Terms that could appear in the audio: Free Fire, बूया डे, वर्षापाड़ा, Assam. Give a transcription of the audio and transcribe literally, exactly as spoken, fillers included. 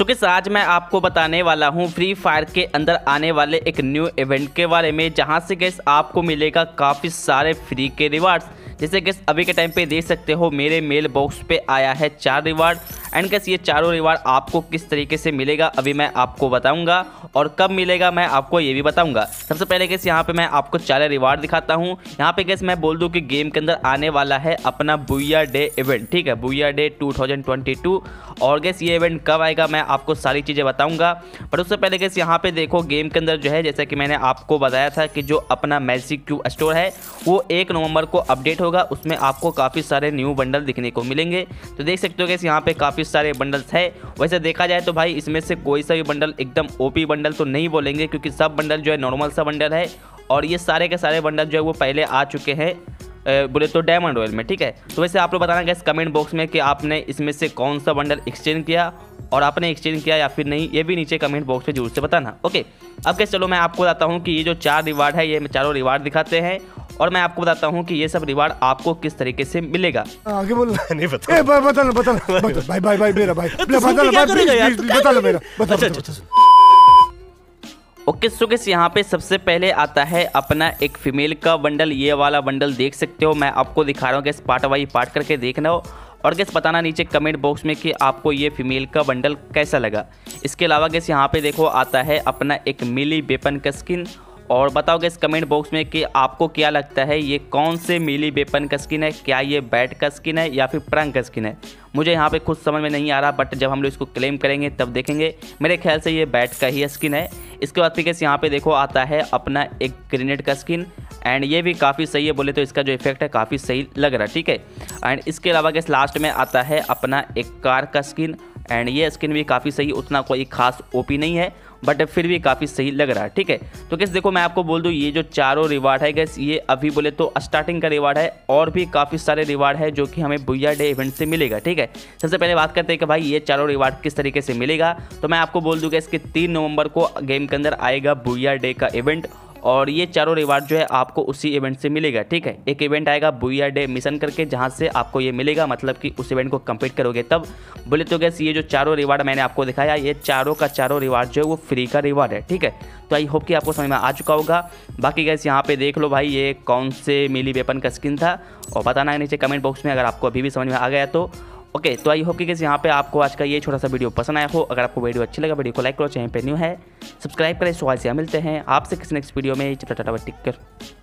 So guys आज मैं आपको बताने वाला हूँ फ्री फायर के अंदर आने वाले एक न्यू इवेंट के बारे में, जहाँ से गाइस आपको मिलेगा काफ़ी सारे फ्री के रिवार्ड्स। जैसे गाइस अभी के टाइम पे देख सकते हो मेरे मेल बॉक्स पे आया है चार रिवार्ड। एंड गाइस ये चारों रिवार्ड आपको किस तरीके से मिलेगा अभी मैं आपको बताऊंगा, और कब मिलेगा मैं आपको ये भी बताऊंगा। सबसे पहले गाइस यहाँ पे मैं आपको चार रिवार्ड दिखाता हूँ। यहाँ पे गाइस मैं बोल दूँ कि गेम के अंदर आने वाला है अपना बूया डे इवेंट, ठीक है, बूया डे two thousand twenty two. और गाइस ये इवेंट कब आएगा मैं आपको सारी चीज़ें बताऊँगा। पर उससे पहले गाइस यहाँ पे देखो गेम के अंदर जो है, जैसा कि मैंने आपको बताया था कि जो अपना मैजिक क्यूब स्टोर है वो एक नवंबर को अपडेट होगा, उसमें आपको काफ़ी सारे न्यू बंडल दिखने को मिलेंगे। तो देख सकते हो गाइस यहाँ पे काफ़ी सारे बंडल्स है। वैसे देखा जाए तो भाई इसमें से कोई सा भी बंडल एकदम ओपी बंडल तो नहीं बोलेंगे, क्योंकि सब बंडल जो है नॉर्मल सा बंडल है। और ये सारे के सारे बंडल जो है वो पहले आ चुके हैं बोले तो डायमंड रॉयल में, ठीक है। तो वैसे आप लोग बताना गाइस कमेंट बॉक्स में कि आपने इसमें से कौन सा बंडल एक्सचेंज किया, और आपने एक्सचेंज किया या फिर नहीं, ये भी नीचे कमेंट बॉक्स में जरूर से बताना। ओके, अब गाइस चलो मैं आपको बताता हूँ कि ये जो चार रिवार्ड है ये चारों रिवार्ड दिखाते हैं, और मैं आपको बताता हूँ कि ये सब रिवार्ड आपको किस तरीके से मिलेगा। आगे बोल नहीं बता ए भाई बता ना बता ना भाई भाई भाई मेरा भाई बता ना भाई बता ना मेरा बता अच्छा। ओके सो गाइस यहाँ पे सबसे पहले आता है अपना एक फीमेल का बंडल, ये वाला बंडल देख सकते हो, मैं आपको दिखा रहा हूँ गाइस, पार्ट वाई पार्ट करके देखना हो। और गाइस बताना नीचे कमेंट बॉक्स में कि आपको ये फीमेल का बंडल कैसा लगा। इसके अलावा गाइस यहाँ पे देखो आता है अपना एक मिली वेपन का स्किन, और बताओ गाइस कमेंट बॉक्स में कि आपको क्या लगता है ये कौन से मिली वेपन का स्किन है, क्या ये बैट का स्किन है या फिर प्रंग का स्किन है। मुझे यहाँ पे खुद समझ में नहीं आ रहा, बट जब हम लोग इसको क्लेम करेंगे तब देखेंगे। मेरे ख्याल से ये बैट का ही स्किन है। इसके बाद गाइस यहाँ पे देखो आता है अपना एक ग्रेनेड का स्किन, एंड ये भी काफ़ी सही है, बोले तो इसका जो इफेक्ट है काफ़ी सही लग रहा है, ठीक है। एंड इसके अलावा गाइस लास्ट में आता है अपना एक कार का स्किन, एंड ये स्किन भी काफ़ी सही, उतना कोई खास ओपी नहीं है बट फिर भी काफ़ी सही लग रहा है, ठीक है। तो गाइस देखो मैं आपको बोल दूँ ये जो चारों रिवार्ड है गाइस ये अभी बोले तो स्टार्टिंग का रिवार्ड है, और भी काफ़ी सारे रिवार्ड है जो कि हमें बूया डे इवेंट से मिलेगा, ठीक है। सबसे पहले बात करते हैं कि भाई ये चारों रिवार्ड किस तरीके से मिलेगा, तो मैं आपको बोल दूँ गाइस कि तीन नवंबर को गेम के अंदर आएगा बूया डे का इवेंट, और ये चारों रिवार्ड जो है आपको उसी इवेंट से मिलेगा, ठीक है। एक इवेंट आएगा बूया डे मिशन करके, जहाँ से आपको ये मिलेगा, मतलब कि उस इवेंट को कंप्लीट करोगे तब। बोले तो गाइस ये जो चारों रिवार्ड मैंने आपको दिखाया ये चारों का चारों रिवार्ड जो है वो फ्री का रिवार्ड है, ठीक है। तो आई होप कि आपको समझ में आ चुका होगा। बाकी गाइस यहाँ पे देख लो भाई ये कौन से मिली वेपन का स्किन था, और बताना नीचे कमेंट बॉक्स में अगर आपको अभी भी समझ में आ गया तो। ओके, तो आई होप कि गाइस यहाँ पे आपको आज का ये छोटा सा वीडियो पसंद आया हो। अगर आपको वीडियो अच्छी लगा वीडियो को लाइक करो, चैनल पे न्यू है सब्सक्राइब करें। सो आज से मिलते हैं आपसे किसी नेक्स्ट वीडियो में। Tata bye, take care.